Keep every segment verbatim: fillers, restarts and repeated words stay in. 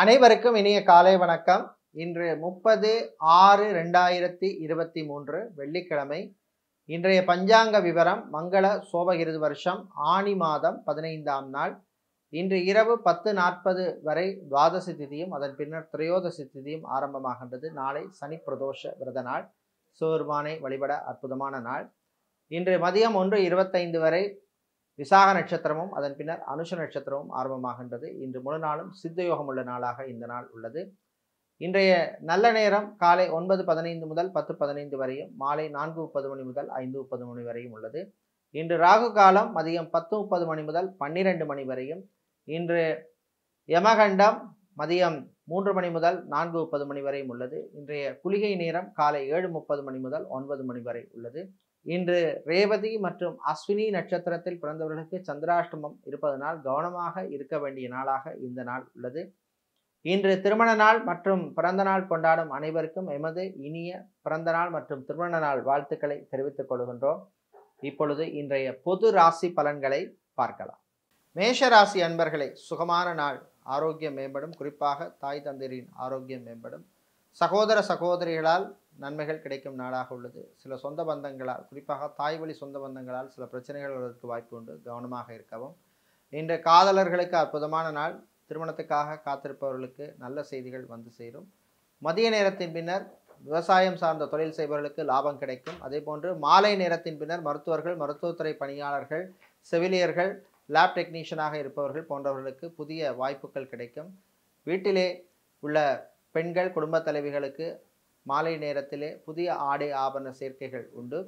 அனைவருக்கும் இனிய காலை வணக்கம். இன்று முப்பது ஆறு ரெண்டாயிரத்தி இருபத்தி மூன்று வெள்ளிக்கிழமை. இன்றைய பஞ்சாங்க விவரம் மங்கள சோபகிருது வருஷம் ஆணி மாதம் பதினைந்தாம் நாள். இன்று இரவு பத்து நாற்பது வரை துவாதசி திதியும் அதன் பின்னர் திரையோதசி திதியும் ஆரம்பமாகின்றது. நாளை சனி பிரதோஷ விரத நாள், சிவபெருமானை வழிபட அற்புதமான நாள். இன்று மதியம் ஒன்று இருபத்தைந்து வரை விசாக நட்சத்திரமும் அதன் பின்னர் அனுஷ நட்சத்திரமும் ஆரம்பமாகின்றது. இன்று முழு நாளும் சித்தயோகம் உள்ள நாளாக இந்த நாள் உள்ளது. இன்றைய நல்ல நேரம் காலை ஒன்பது பதினைந்து முதல் பத்து பதினைந்து வரையும், மாலை நான்கு முப்பது மணி முதல் ஐந்து முப்பது மணி வரையும் உள்ளது. இன்று ராகு காலம் மதியம் பத்து முப்பது மணி முதல் பன்னிரெண்டு மணி வரையும். இன்று யமகண்டம் மதியம் மூன்று மணி முதல் நான்கு முப்பது மணி வரையும் உள்ளது. இன்றைய குளிகை நேரம் காலை ஏழு முப்பது மணி முதல் ஒன்பது மணி வரை உள்ளது. இன்று ரேவதி மற்றும் அஸ்வினி நட்சத்திரத்தில் பிறந்தவர்களுக்கு சந்திராஷ்டமம் இருப்பதனால் கவனமாக இருக்க வேண்டிய நாளாக இந்த நாள் உள்ளது. இன்று திருமண நாள் மற்றும் பிறந்த நாள் கொண்டாடும் அனைவருக்கும் எமது இனிய பிறந்த நாள் மற்றும் திருமண நாள் வாழ்த்துக்களை தெரிவித்துக் கொள்கின்றோம். இப்பொழுது இன்றைய பொது ராசி பலன்களை பார்க்கலாம். மேஷ ராசி அன்பர்களே, சுகமான நாள், ஆரோக்கியம் மேம்படும். குறிப்பாக தாய் தந்தையரின் ஆரோக்கியம் மேம்படும். சகோதர சகோதரிகளால் நன்மைகள் கிடைக்கும் நாளாக உள்ளது. சில சொந்த பந்தங்களால், குறிப்பாக தாய் வழி சொந்த பந்தங்களால் சில பிரச்சனைகள் வருவதற்கு வாய்ப்பு உண்டு. கவனமாக இருக்கவும். இன்று காதலர்களுக்கு அற்புதமான நாள். திருமணத்துக்காக காத்திருப்பவர்களுக்கு நல்ல செய்திகள் வந்து சேரும். மதிய நேரத்தின் பின்னர் விவசாயம் சார்ந்த தொழில் செய்பவர்களுக்கு லாபம் கிடைக்கும். அதே போன்று மாலை நேரத்தின் பின்னர் மருத்துவர்கள், மருத்துவத்துறை பணியாளர்கள், செவிலியர்கள், லேப் டெக்னீஷியனாக இருப்பவர்கள் போன்றவர்களுக்கு புதிய வாய்ப்புகள் கிடைக்கும். வீட்டிலே உள்ள பெண்கள், குடும்பத் தலைவிகளுக்கு மாலை நேரத்திலே புதிய ஆடை ஆபரண சேர்க்கைகள் உண்டு.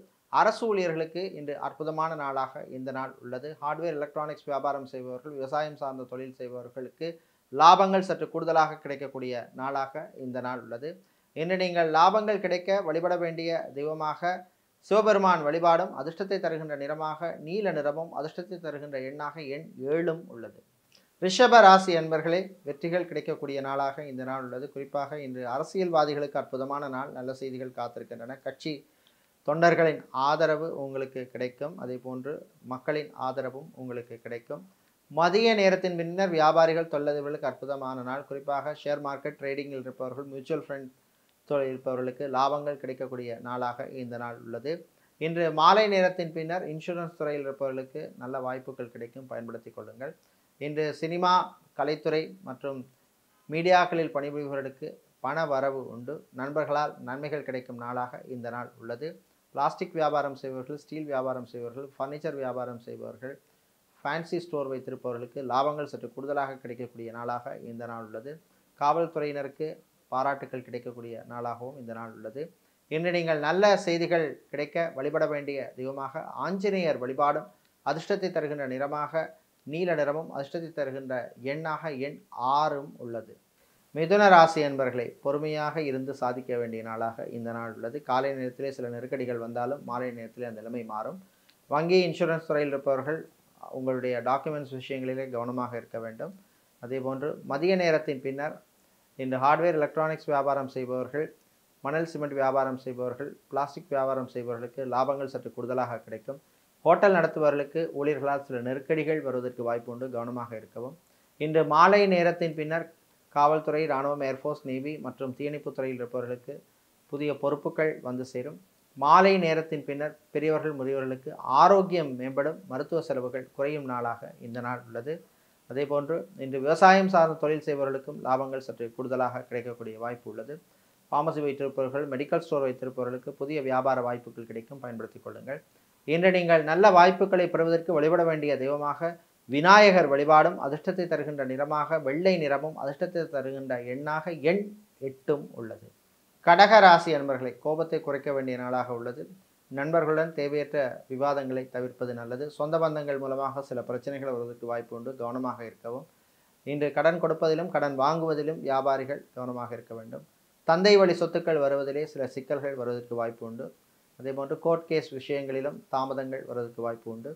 அரசு ஊழியர்களுக்கு இன்று அற்புதமான நாளாக இந்த நாள் உள்ளது. ஹார்ட்வேர், எலக்ட்ரானிக்ஸ் வியாபாரம் செய்பவர்கள், விவசாயம் சார்ந்த தொழில் செய்பவர்களுக்கு லாபங்கள் சற்று கூடுதலாக கிடைக்கக்கூடிய நாளாக இந்த நாள் உள்ளது. இன்று நீங்கள் லாபங்கள் கிடைக்க வழிபட வேண்டிய தெய்வமாக சிவபெருமான் வழிபாடும், அதிர்ஷ்டத்தை தருகின்ற நிறமாக நீல நிறமும், அதிர்ஷ்டத்தை தருகின்ற எண்ணாக எண் ஏழும் உள்ளது. ரிஷப ராசி அன்பர்களே, வெற்றிகள் கிடைக்கக்கூடிய நாளாக இந்த நாள் உள்ளது. குறிப்பாக இன்று அரசியல்வாதிகளுக்கு அற்புதமான நாள். நல்ல செய்திகள் காத்திருக்கின்றன. கட்சி தொண்டர்களின் ஆதரவு உங்களுக்கு கிடைக்கும். அதே போன்று மக்களின் ஆதரவும் உங்களுக்கு கிடைக்கும். மதிய நேரத்தின் பின்னர் வியாபாரிகள், தொழிலதிபர்களுக்கு அற்புதமான நாள். குறிப்பாக ஷேர் மார்க்கெட் ட்ரேடிங்கில் இருப்பவர்கள், மியூச்சுவல் ஃபண்ட் தொழில் இருப்பவர்களுக்கு லாபங்கள் கிடைக்கக்கூடிய நாளாக இந்த நாள் உள்ளது. இன்று மாலை நேரத்தின் பின்னர் இன்சூரன்ஸ் துறையில் இருப்பவர்களுக்கு நல்ல வாய்ப்புகள் கிடைக்கும். பயன்படுத்தி கொள்ளுங்கள். இன்று சினிமா, கலைத்துறை மற்றும் மீடியாக்களில் பணிபுரிபவர்களுக்கு பண வரவு உண்டு. நண்பர்களால் நன்மைகள் கிடைக்கும் நாளாக இந்த நாள் உள்ளது. பிளாஸ்டிக் வியாபாரம் செய்பவர்கள், ஸ்டீல் வியாபாரம் செய்பவர்கள், ஃபர்னிச்சர் வியாபாரம் செய்பவர்கள், ஃபேன்சி ஸ்டோர் வைத்திருப்பவர்களுக்கு லாபங்கள் சற்று கூடுதலாக கிடைக்கக்கூடிய நாளாக இந்த நாள் உள்ளது. காவல்துறையினருக்கு பாராட்டுகள் கிடைக்கக்கூடிய நாளாகவும் இந்த நாள் உள்ளது. இன்று நீங்கள் நல்ல செய்திகள் கிடைக்க வழிபட வேண்டிய தெய்வமாக ஆஞ்சநேயர் வழிபாடும், அதிர்ஷ்டத்தை தருகின்ற நிறமாக நீல நிறமும், அதிர்ஷ்டத்தை தருகின்ற எண்ணாக எண் ஆறும் உள்ளது. மிதுன ராசி என்பர்களே, பொறுமையாக இருந்து சாதிக்க வேண்டிய நாளாக இந்த நாள் உள்ளது. காலை நேரத்திலே சில நெருக்கடிகள் வந்தாலும் மாலை நேரத்திலே அந்த நிலைமை மாறும். வங்கி, இன்சூரன்ஸ் துறையில் இருப்பவர்கள் உங்களுடைய டாக்குமெண்ட்ஸ் விஷயங்களிலே கவனமாக இருக்க வேண்டும். அதேபோன்று மதிய நேரத்தின் பின்னர் இன்று ஹார்ட்வேர், எலக்ட்ரானிக்ஸ் வியாபாரம் செய்பவர்கள், மணல் சிமெண்ட் வியாபாரம் செய்பவர்கள், பிளாஸ்டிக் வியாபாரம் செய்பவர்களுக்கு லாபங்கள் சற்று கூடுதலாக கிடைக்கும். ஹோட்டல் நடத்துபவர்களுக்கு ஊழியர்களால் சில நெருக்கடிகள் வருவதற்கு வாய்ப்பு உண்டு. கவனமாக இருக்கவும். இன்று மாலை நேரத்தின் பின்னர் காவல்துறை, இராணுவம், ஏர்ஃபோர்ஸ், நேவி மற்றும் தீயணைப்புத் துறையில் இருப்பவர்களுக்கு புதிய பொறுப்புகள் வந்து சேரும். மாலை நேரத்தின் பின்னர் பெரியவர்கள், முதியவர்களுக்கு ஆரோக்கியம் மேம்படும். மருத்துவ செலவுகள் குறையும் நாளாக இந்த நாள் உள்ளது. அதே போன்று இன்று விவசாயம் சார்ந்த தொழில் செய்பவர்களுக்கும் லாபங்கள் சற்று கூடுதலாக கிடைக்கக்கூடிய வாய்ப்பு உள்ளது. ஃபார்மசி வைத்திருப்பவர்கள், மெடிக்கல் ஸ்டோர் வைத்திருப்பவர்களுக்கு புதிய வியாபார வாய்ப்புகள் கிடைக்கும். பயன்படுத்திக் கொள்ளுங்கள். இன்று நீங்கள் நல்ல வாய்ப்புகளை பெறுவதற்கு வழிபட வேண்டிய தெய்வமாக விநாயகர் வழிபாடும், அதிர்ஷ்டத்தை தருகின்ற நிறமாக வெள்ளை நிறமும், அதிர்ஷ்டத்தை தருகின்ற எண்ணாக எண் எட்டும் உள்ளது. கடக ராசி அன்பர்களை, கோபத்தை குறைக்க வேண்டிய நாளாக உள்ளது. நண்பர்களுடன் தேவையற்ற விவாதங்களை தவிர்ப்பது நல்லது. சொந்த பந்தங்கள் மூலமாக சில பிரச்சனைகள் வருவதற்கு வாய்ப்பு உண்டு. கவனமாக இருக்கவும். இன்று கடன் கொடுப்பதிலும் கடன் வாங்குவதிலும் வியாபாரிகள் கவனமாக இருக்க வேண்டும். தந்தை வழி சொத்துக்கள் வருவதிலே சில சிக்கல்கள் வருவதற்கு வாய்ப்பு உண்டு. அதேபோன்று கோர்ட் கேஸ் விஷயங்களிலும் தாமதங்கள் வருவதற்கு வாய்ப்பு உண்டு.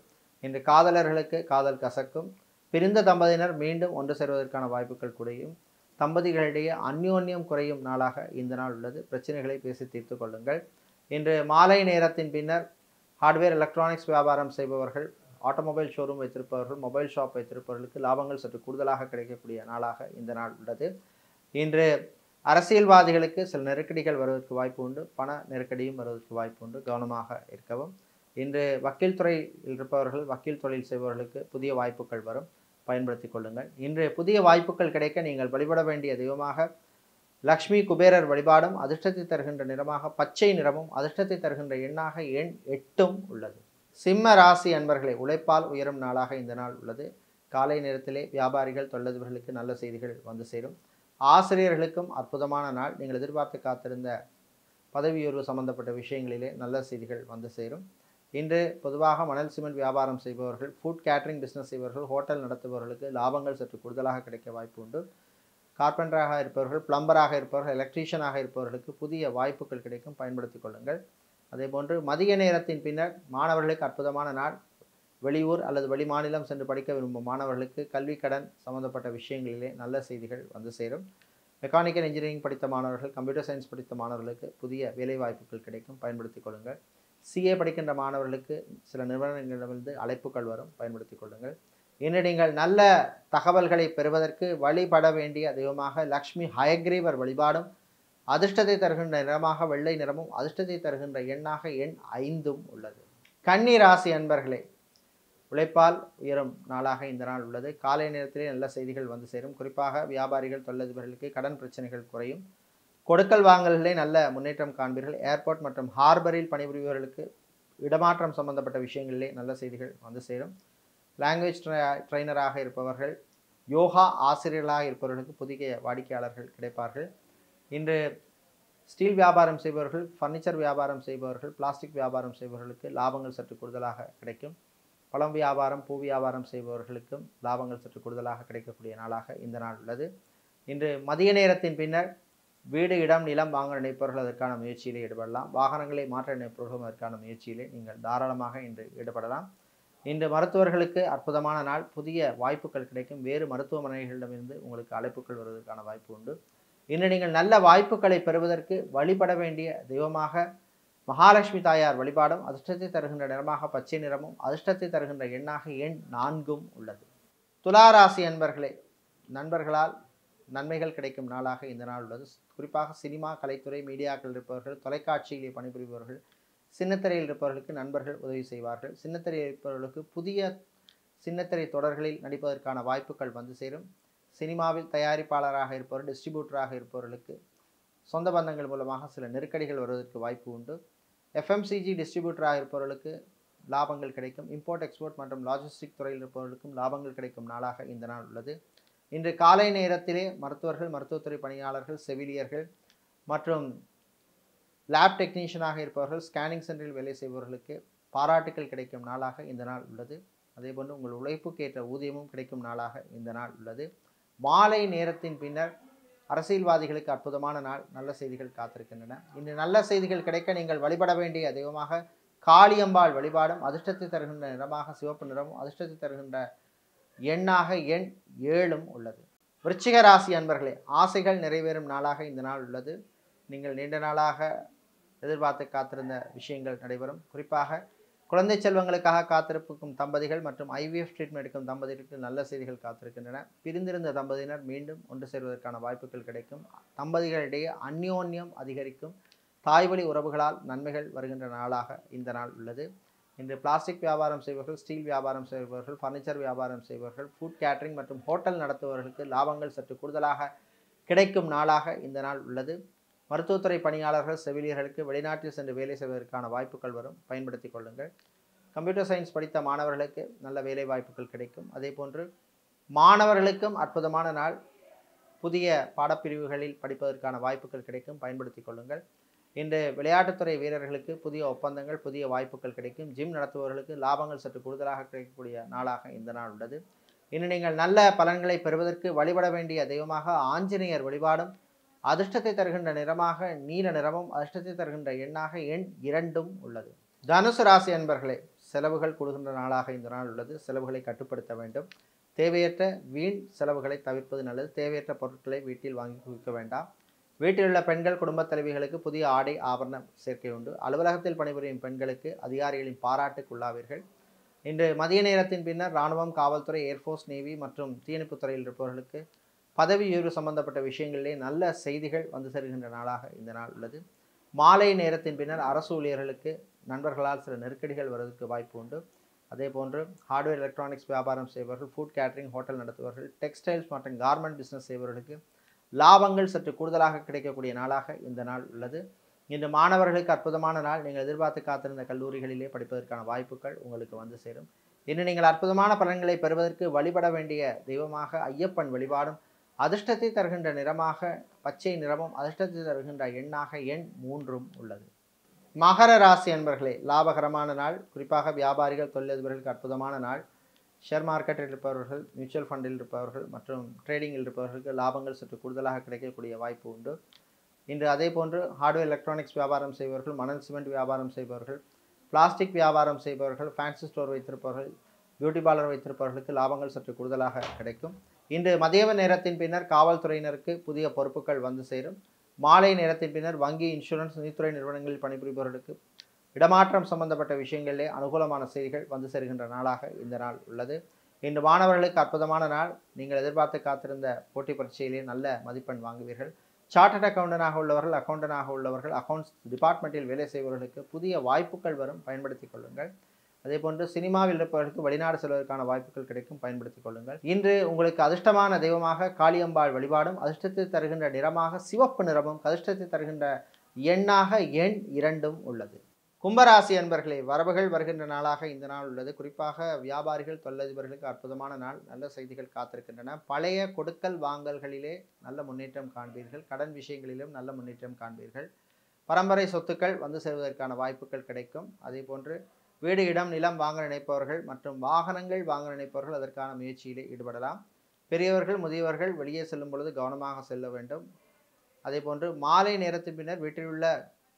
இன்று காதலர்களுக்கு காதல் கசக்கும். பிரிந்த தம்பதியினர் மீண்டும் ஒன்று சேர்வதற்கான வாய்ப்புகள் குறையும். தம்பதிகளிடையே அந்யோன்யம் குறையும் நாளாக இந்த நாள் உள்ளது. பிரச்சனைகளை பேசி தீர்த்து கொள்ளுங்கள். இன்று மாலை நேரத்தின் பின்னர் ஹார்ட்வேர், எலக்ட்ரானிக்ஸ் வியாபாரம் செய்பவர்கள், ஆட்டோமொபைல் ஷோரூம் வைத்திருப்பவர்கள், மொபைல் ஷாப் வைத்திருப்பவர்களுக்கு லாபங்கள் சற்று கூடுதலாக கிடைக்கக்கூடிய நாளாக இந்த நாள் உள்ளது. இன்று அரசியல்வாதிகளுக்கு சில நெருக்கடிகள் வருவதற்கு வாய்ப்பு உண்டு, பண நெருக்கடியும் வருவதற்கு வாய்ப்பு உண்டு, கவனமாக இருக்கவும். இன்று வக்கீல் துறையில் இருப்பவர்கள், வக்கீல் தொழில் செய்பவர்களுக்கு புதிய வாய்ப்புகள் வரும், பயன்படுத்தி கொள்ளுங்கள். இன்று புதிய வாய்ப்புகள் கிடைக்க நீங்கள் வழிபட வேண்டிய தெய்வமாக லக்ஷ்மி குபேரர் வழிபாடும், அதிர்ஷ்டத்தை தருகின்ற நிறமாக பச்சை நிறமும், அதிர்ஷ்டத்தை தருகின்ற எண்ணாக எண் எட்டும் உள்ளது. சிம்ம ராசி அன்பர்களை, உழைப்பால் உயரும் நாளாக இந்த நாள் உள்ளது. காலை நேரத்திலே வியாபாரிகள், தொழிலதிபர்களுக்கு நல்ல செய்திகள் வந்து சேரும். ஆசிரியர்களுக்கும் அற்புதமான நாள். நீங்கள் எதிர்பார்த்து காத்திருந்த பதவி உயர்வு சம்பந்தப்பட்ட விஷயங்களிலே நல்ல செய்திகள் வந்து சேரும். இன்று பொதுவாக மணல் சிமெண்ட் வியாபாரம் செய்பவர்கள், ஃபுட் கேட்ரிங் பிஸ்னஸ் செய்பவர்கள், ஹோட்டல் நடத்துபவர்களுக்கு லாபங்கள் சற்று கூடுதலாக கிடைக்க வாய்ப்பு உண்டு. கார்பெண்டராக இருப்பவர்கள், பிளம்பராக இருப்பவர்கள், எலக்ட்ரீஷியனாக இருப்பவர்களுக்கு புதிய வாய்ப்புகள் கிடைக்கும், பயன்படுத்தி கொள்ளுங்கள். அதேபோன்று மதிய நேரத்தின் பின்னர் மாணவர்களுக்கு அற்புதமான நாள். வெளியூர் அல்லது வெளிமாநிலம் சென்று படிக்க விரும்பும் மாணவர்களுக்கு கல்வி கடன் சம்பந்தப்பட்ட விஷயங்களிலே நல்ல செய்திகள் வந்து சேரும். மெக்கானிக்கல் இன்ஜினியரிங் படித்த மாணவர்கள், கம்ப்யூட்டர் சயின்ஸ் படித்த மாணவர்களுக்கு புதிய வேலைவாய்ப்புகள் கிடைக்கும், பயன்படுத்தி கொள்ளுங்கள். சிஏ படிக்கின்ற மாணவர்களுக்கு சில நிறுவனங்களிடமிருந்து அழைப்புகள் வரும், பயன்படுத்தி கொள்ளுங்கள். இன்று நீங்கள் நல்ல தகவல்களை பெறுவதற்கு வழிபட வேண்டிய தெய்வமாக லக்ஷ்மி ஹயக்ரீவர் வழிபாடும், அதிர்ஷ்டத்தை தருகின்ற நிறமாக வெள்ளை நிறமும், அதிர்ஷ்டத்தை தருகின்ற எண்ணாக எண் ஐந்தும் உள்ளது. கன்னி ராசி அன்பர்களே, உழைப்பால் உயரும் நாளாக இந்த நாள் உள்ளது. காலை நேரத்திலே நல்ல செய்திகள் வந்து சேரும். குறிப்பாக வியாபாரிகள், தொழிலதிபர்களுக்கு கடன் பிரச்சனைகள் குறையும். கொடுக்கல் வாங்கல்களே நல்ல முன்னேற்றம் காண்பீர்கள். ஏர்போர்ட் மற்றும் ஹார்பரில் பணிபுரிபவர்களுக்கு இடமாற்றம் சம்பந்தப்பட்ட விஷயங்களிலே நல்ல செய்திகள் வந்து சேரும். லாங்குவேஜ் ட்ரைனராக இருப்பவர்கள், யோகா ஆசிரியர்களாக இருப்பவர்களுக்கு புதிய வாடிக்கையாளர்கள் கிடைப்பார்கள். இன்று ஸ்டீல் வியாபாரம் செய்பவர்கள், ஃபர்னிச்சர் வியாபாரம் செய்பவர்கள், பிளாஸ்டிக் வியாபாரம் செய்பவர்களுக்கு லாபங்கள் சற்று கூடுதலாக கிடைக்கும். பழம் வியாபாரம், பூ வியாபாரம் செய்பவர்களுக்கும் லாபங்கள் சற்று கூடுதலாக கிடைக்கக்கூடிய நாளாக இந்த நாள் உள்ளது. இன்று மதிய நேரத்தின் பின்னர் வீடு, இடம், நிலம் வாங்க நினைப்பவர்கள் அதற்கான முயற்சியிலே ஈடுபடலாம். வாகனங்களை மாற்ற நினைப்பவர்களும் அதற்கான முயற்சியிலே நீங்கள் தாராளமாக இன்று ஈடுபடலாம். இன்று மருத்துவர்களுக்கு அற்புதமான நாள். புதிய வாய்ப்புகள் கிடைக்கும். வேறு மருத்துவமனைகளிடமிருந்து உங்களுக்கு அழைப்புகள் வருவதற்கான வாய்ப்பு உண்டு. இன்று நீங்கள் நல்ல வாய்ப்புகளை பெறுவதற்கு வழிபட வேண்டிய தெய்வமாக மகாலட்சுமி தாயார் வழிபாடும், அதிர்ஷ்டத்தை தருகின்ற நிறமாக பச்சை நிறமும், அதிர்ஷ்டத்தை தருகின்ற எண்ணாக எண் நான்கும் உள்ளது. துலாராசி அன்பர்களே, நண்பர்களால் நன்மைகள் கிடைக்கும் நாளாக இந்த நாள் உள்ளது. குறிப்பாக சினிமா, கலைத்துறை, மீடியாக்கள் இருப்பவர்கள், தொலைக்காட்சியிலே பணிபுரிபவர்கள், சின்னத்திரையில் இருப்பவர்களுக்கு நண்பர்கள் உதவி செய்வார்கள். சின்னத்திரையில் இருப்பவர்களுக்கு புதிய சின்னத்திரை தொடர்களில் நடிப்பதற்கான வாய்ப்புகள் வந்து சேரும். சினிமாவில் தயாரிப்பாளராக இருப்பவர்கள், டிஸ்ட்ரிபியூட்டராக இருப்பவர்களுக்கு சொந்த பந்தங்கள் மூலமாக சில நெருக்கடிகள் வருவதற்கு வாய்ப்பு உண்டு. எஃப்எம்சிஜி டிஸ்ட்ரிபியூட்டராக இருப்பவர்களுக்கு லாபங்கள் கிடைக்கும். இம்போர்ட், எக்ஸ்போர்ட் மற்றும் லாஜிஸ்டிக் துறையில் இருப்பவர்களுக்கும் லாபங்கள் கிடைக்கும் நாளாக இந்த நாள் உள்ளது. இன்று காலை நேரத்திலே மருத்துவர்கள், மருத்துவத்துறை பணியாளர்கள், செவிலியர்கள் மற்றும் லேப் டெக்னீஷியனாக இருப்பவர்கள், ஸ்கேனிங் சென்டரில் வேலை செய்பவர்களுக்கு பாராட்டுகள் கிடைக்கும் நாளாக இந்த நாள் உள்ளது. அதேபோன்று உங்கள் உழைப்புக்கேற்ற ஊதியமும் கிடைக்கும் நாளாக இந்த நாள் உள்ளது. மாலை நேரத்தின் பின்னர் அரசியல்வாதிகளுக்கு அற்புதமான நாள். நல்ல செய்திகள் காத்திருக்கின்றன. இன்று நல்ல செய்திகள் கிடைக்க நீங்கள் வழிபட வேண்டிய தெய்வமாக காளியம்பாள் வழிபாடும், அதிர்ஷ்டத்தை தருகின்ற நிறமாக சிவப்பு நிறமும், அதிர்ஷ்டத்தை தருகின்ற எண்ணாக எண் ஏழும் உள்ளது. விருச்சிக ராசி அன்பர்களே, ஆசைகள் நிறைவேறும் நாளாக இந்த நாள் உள்ளது. நீங்கள் நீண்ட நாளாக எதிர்பார்த்து காத்திருந்த விஷயங்கள் நடைபெறும். குறிப்பாக குழந்தை செல்வங்களுக்காக காத்திருக்கும் தம்பதிகள் மற்றும் ஐவிஎஃப் ட்ரீட்மெண்ட் எடுக்கும் தம்பதிகளுக்கு நல்ல செய்திகள் காத்திருக்கின்றன. பிரிந்திருந்த தம்பதியினர் மீண்டும் ஒன்று சேர்வதற்கான வாய்ப்புகள் கிடைக்கும். தம்பதிகளிடையே அந்யோன்யம் அதிகரிக்கும். தாய்வழி உறவுகளால் நன்மைகள் வருகின்ற நாளாக இந்த நாள் உள்ளது. இன்று பிளாஸ்டிக் வியாபாரம் செய்பவர்கள், ஸ்டீல் வியாபாரம் செய்பவர்கள், ஃபர்னிச்சர் வியாபாரம் செய்பவர்கள், ஃபுட் கேட்ரிங் மற்றும் ஹோட்டல் நடத்துபவர்களுக்கு லாபங்கள் சற்று கூடுதலாக கிடைக்கும் நாளாக இந்த நாள் உள்ளது. மருத்துவத்துறை பணியாளர்கள், செவிலியர்களுக்கு வெளிநாட்டில் சென்று வேலை செய்வதற்கான வாய்ப்புகள் வரும், பயன்படுத்தி கொள்ளுங்கள். கம்ப்யூட்டர் சயின்ஸ் படித்த மாணவர்களுக்கு நல்ல வேலை வாய்ப்புகள் கிடைக்கும். அதே போன்று மாணவர்களுக்கும் அற்புதமான நாள். புதிய பாடப்பிரிவுகளில் படிப்பதற்கான வாய்ப்புகள் கிடைக்கும், பயன்படுத்தி கொள்ளுங்கள். இன்று விளையாட்டுத்துறை வீரர்களுக்கு புதிய ஒப்பந்தங்கள், புதிய வாய்ப்புகள் கிடைக்கும். ஜிம் நடத்துபவர்களுக்கு லாபங்கள் சற்று கூடுதலாக கிடைக்கக்கூடிய நாளாக இந்த நாள் உள்ளது. இன்று நீங்கள் நல்ல பலன்களை பெறுவதற்கு வழிபட வேண்டிய தெய்வமாக ஆஞ்சநேயர் வழிபாடும், அதிர்ஷ்டத்தை தருகின்ற நிறமாக நீல நிறமும், அதிர்ஷ்டத்தை தருகின்ற எண்ணாக எண் இரண்டும் உள்ளது. தனுசு ராசி அன்பர்களே, செலவுகள் கூடுகின்ற நாளாக இந்த நாள் உள்ளது. செலவுகளை கட்டுப்படுத்த வேண்டும். தேவையற்ற வீண் செலவுகளை தவிர்ப்பது நல்லது. தேவையற்ற பொருட்களை வீட்டில் வாங்கி குவிக்க வேண்டாம். வீட்டிலுள்ள பெண்கள், குடும்பத் தலைவிகளுக்கு புதிய ஆடை ஆபரணம் சேர்க்கை உண்டு. அலுவலகத்தில் பணிபுரியும் பெண்களுக்கு அதிகாரிகளின் பாராட்டுக்கு உள்ளாவீர்கள். இன்று மதிய நேரத்தின் பின்னர் இராணுவம், காவல்துறை, ஏர்ஃபோர்ஸ், நேவி மற்றும் தீயணைப்புத் துறையில் இருப்பவர்களுக்கு பதவி உயர்வு சம்பந்தப்பட்ட விஷயங்களிலே நல்ல செய்திகள் வந்து சேருகின்ற நாளாக இந்த நாள் உள்ளது. மாலை நேரத்தின் பின்னர் அரசு ஊழியர்களுக்கு நண்பர்களால் சில நெருக்கடிகள் வருவதற்கு வாய்ப்பு உண்டு. அதே போன்று ஹார்ட்வேர் எலக்ட்ரானிக்ஸ் வியாபாரம் செய்பவர்கள், ஃபுட் கேட்ரிங், ஹோட்டல் நடத்துபவர்கள், டெக்ஸ்டைல்ஸ் மற்றும் கார்மெண்ட் பிஸ்னஸ் செய்பவர்களுக்கு லாபங்கள் சற்று கூடுதலாக கிடைக்கக்கூடிய நாளாக இந்த நாள் உள்ளது. இன்று மாணவர்களுக்கு அற்புதமான நாள். நீங்கள் எதிர்பார்த்து காத்திருந்த கல்லூரிகளிலே படிப்பதற்கான வாய்ப்புகள் உங்களுக்கு வந்து சேரும். இன்று நீங்கள் அற்புதமான பலன்களை பெறுவதற்கு வழிபட வேண்டிய தெய்வமாக ஐயப்பன் வழிபாடும், அதிர்ஷ்டத்தை தருகின்ற நிறமாக பச்சை நிறமும், அதிர்ஷ்டத்தை தருகின்ற எண்ணாக எண் மூன்றும் உள்ளது. மகர ராசி அன்பர்களே, லாபகரமான நாள். குறிப்பாக வியாபாரிகள், தொழிலதிபர்களுக்கு அற்புதமான நாள். ஷேர் மார்க்கெட்டில் இருப்பவர்கள், மியூச்சுவல் ஃபண்டில் இருப்பவர்கள் மற்றும் ட்ரேடிங்கில் இருப்பவர்களுக்கு லாபங்கள் சற்று கூடுதலாக கிடைக்கக்கூடிய வாய்ப்பு உண்டு. இன்று அதே போன்று ஹார்ட்வேர் எலக்ட்ரானிக்ஸ் வியாபாரம் செய்பவர்கள், மணல் சிமெண்ட் வியாபாரம் செய்பவர்கள், பிளாஸ்டிக் வியாபாரம் செய்பவர்கள், ஃபேன்சி ஸ்டோர் வைத்திருப்பவர்கள், பியூட்டி பார்லர் வைத்திருப்பவர்களுக்கு லாபங்கள் சற்று கூடுதலாக கிடைக்கும். இன்று மதிய நேரத்தின் பின்னர் காவல்துறையினருக்கு புதிய பொறுப்புகள் வந்து சேரும். மாலை நேரத்தின் பின்னர் வங்கி, இன்சூரன்ஸ், நிதித்துறை நிறுவனங்களில் பணிபுரிபவர்களுக்கு இடமாற்றம் சம்பந்தப்பட்ட விஷயங்களிலே அனுகூலமான செய்திகள் வந்து சேருகின்ற நாளாக இந்த நாள் உள்ளது. இன்று மாணவர்களுக்கு அற்புதமான நாள். நீங்கள் எதிர்பார்த்து காத்திருந்த போட்டிப் பரீட்சையிலே நல்ல மதிப்பெண் வாங்குவீர்கள். சார்ட்டர்ட் அக்கௌண்டனாக உள்ளவர்கள், அக்கௌண்டனாக உள்ளவர்கள், அக்கௌண்ட்ஸ் டிபார்ட்மெண்ட்டில் வேலை செய்பவர்களுக்கு புதிய வாய்ப்புகள் வரும், பயன்படுத்திக் கொள்ளுங்கள். அதேபோன்று சினிமாவில் இருப்பவர்களுக்கு வெளிநாடு செல்வதற்கான வாய்ப்புகள் கிடைக்கும், பயன்படுத்திக் கொள்ளுங்கள். இன்று உங்களுக்கு அதிர்ஷ்டமான தெய்வமாக காளியம்பாள் வழிபாடும், அதிர்ஷ்டத்தை தருகின்ற நிறமாக சிவப்பு நிறமும், அதிர்ஷ்டத்தை தருகின்ற எண்ணாக எண் இரண்டும் உள்ளது. கும்பராசி அன்பர்களே, வரவுகள் வருகின்ற நாளாக இந்த நாள் உள்ளது. குறிப்பாக வியாபாரிகள், தொழிலதிபர்களுக்கு அற்புதமான நாள். நல்ல செய்திகள் காத்திருக்கின்றன. பழைய கொடுக்கல் வாங்கல்களிலே நல்ல முன்னேற்றம் காண்பீர்கள். கடன் விஷயங்களிலும் நல்ல முன்னேற்றம் காண்பீர்கள். பரம்பரை சொத்துக்கள் வந்து சேர்வதற்கான வாய்ப்புகள் கிடைக்கும். அதே போன்று வீடு, இடம், நிலம் வாங்க நினைப்பவர்கள் மற்றும் வாகனங்கள் வாங்க நினைப்பவர்கள் அதற்கான முயற்சியிலே ஈடுபடலாம். பெரியவர்கள், முதியவர்கள் வெளியே செல்லும் பொழுது கவனமாக செல்ல வேண்டும். அதே போன்று மாலை நேரத்தின் பின்னர் வீட்டிலுள்ள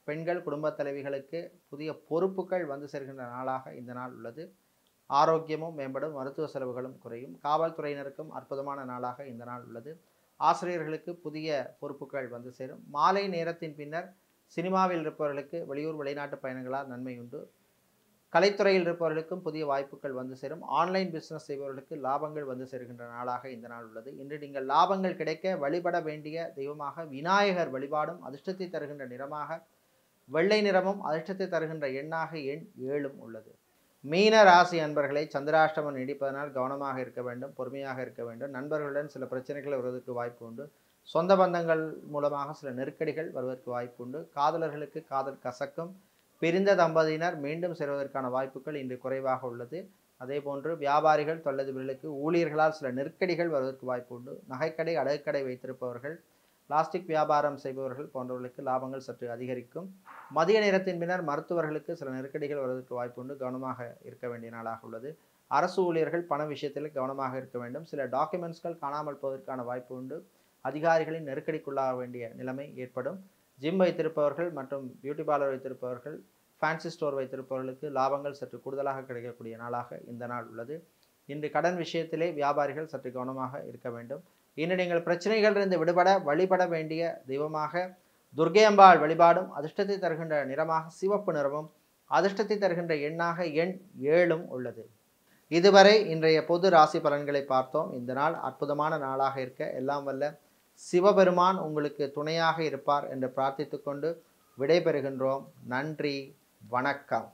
பெண்கள், குடும்பத் தலைவிகளுக்கு புதிய பொறுப்புகள் வந்து சேர்கின்ற நாளாக இந்த நாள் உள்ளது. ஆரோக்கியமும் மேம்படும், மருத்துவ செலவுகளும் குறையும். காவல்துறையினருக்கும் அற்புதமான நாளாக இந்த நாள் உள்ளது. ஆசிரியர்களுக்கு புதிய பொறுப்புகள் வந்து சேரும். மாலை நேரத்தின் பின்னர் சினிமாவில் இருப்பவர்களுக்கு வெளியூர், வெளிநாட்டு பயணங்களால் நன்மை உண்டு. கலைத்துறையில் இருப்பவர்களுக்கும் புதிய வாய்ப்புகள் வந்து சேரும். ஆன்லைன் பிஸ்னஸ் செய்பவர்களுக்கு லாபங்கள் வந்து சேர்கின்ற நாளாக இந்த நாள் உள்ளது. இன்று நீங்கள் லாபங்கள் கிடைக்க வழிபட வேண்டிய தெய்வமாக விநாயகர் வழிபாடும், அதிர்ஷ்டத்தை தருகின்ற நிறமாக வெள்ளை நிறமும், அதிர்ஷ்டத்தை தருகின்ற எண்ணாக எண் ஏழும் உள்ளது. மீன ராசி அன்பர்களை, சந்திராஷ்டமம் நீடிப்பதனால் கவனமாக இருக்க வேண்டும், பொறுமையாக இருக்க வேண்டும். நண்பர்களுடன் சில பிரச்சனைகளை வருவதற்கு வாய்ப்பு உண்டு. சொந்த பந்தங்கள் மூலமாக சில நெருக்கடிகள் வருவதற்கு வாய்ப்பு உண்டு. காதலர்களுக்கு காதல் கசக்கும். பிரிந்த தம்பதியினர் மீண்டும் சேருவதற்கான வாய்ப்புகள் இன்று குறைவாக உள்ளது. அதே போன்று வியாபாரிகள், தொழிலதிபர்களுக்கு ஊழியர்களால் சில நெருக்கடிகள் வருவதற்கு வாய்ப்பு உண்டு. நகைக்கடை, அடகுக்கடை வைத்திருப்பவர்கள், பிளாஸ்டிக் வியாபாரம் செய்பவர்கள் போன்றவர்களுக்கு லாபங்கள் சற்று அதிகரிக்கும். மதிய நேரத்தின் பின்னர் மருத்துவர்களுக்கு சில நெருக்கடிகள் வருவதற்கு வாய்ப்புண்டு. கவனமாக இருக்க வேண்டிய நாளாக உள்ளது. அரசு ஊழியர்கள் பண விஷயத்தில் கவனமாக இருக்க வேண்டும். சில டாக்குமெண்ட்ஸ்கள் காணாமல் போவதற்கான வாய்ப்பு உண்டு. அதிகாரிகளின் நெருக்கடிக்குள்ளாக வேண்டிய நிலைமை ஏற்படும். ஜிம் வைத்திருப்பவர்கள் மற்றும் பியூட்டி பார்லர் வைத்திருப்பவர்கள், ஃபேன்சி ஸ்டோர் வைத்திருப்பவர்களுக்கு லாபங்கள் சற்று கூடுதலாக கிடைக்கக்கூடிய நாளாக இந்த நாள் உள்ளது. இன்று கடன் விஷயத்திலே வியாபாரிகள் சற்று கவனமாக இருக்க வேண்டும். இன்று நீங்கள் பிரச்சனைகளிலிருந்து விடுபட வழிபட வேண்டிய தெய்வமாக துர்க்கையம்பாள் வழிபாடும், அதிர்ஷ்டத்தை தருகின்ற நிறமாக சிவப்பு நிறமும், அதிர்ஷ்டத்தை தருகின்ற எண்ணாக எண் ஏழும் உள்ளது. இதுவரை இன்றைய பொது ராசி பலன்களை பார்த்தோம். இந்த நாள் அற்புதமான நாளாக இருக்க எல்லாம் வல்ல சிவபெருமான் உங்களுக்கு துணையாக இருப்பார் என்று பிரார்த்தித்து கொண்டு விடைபெறுகின்றோம். நன்றி, வணக்கம்.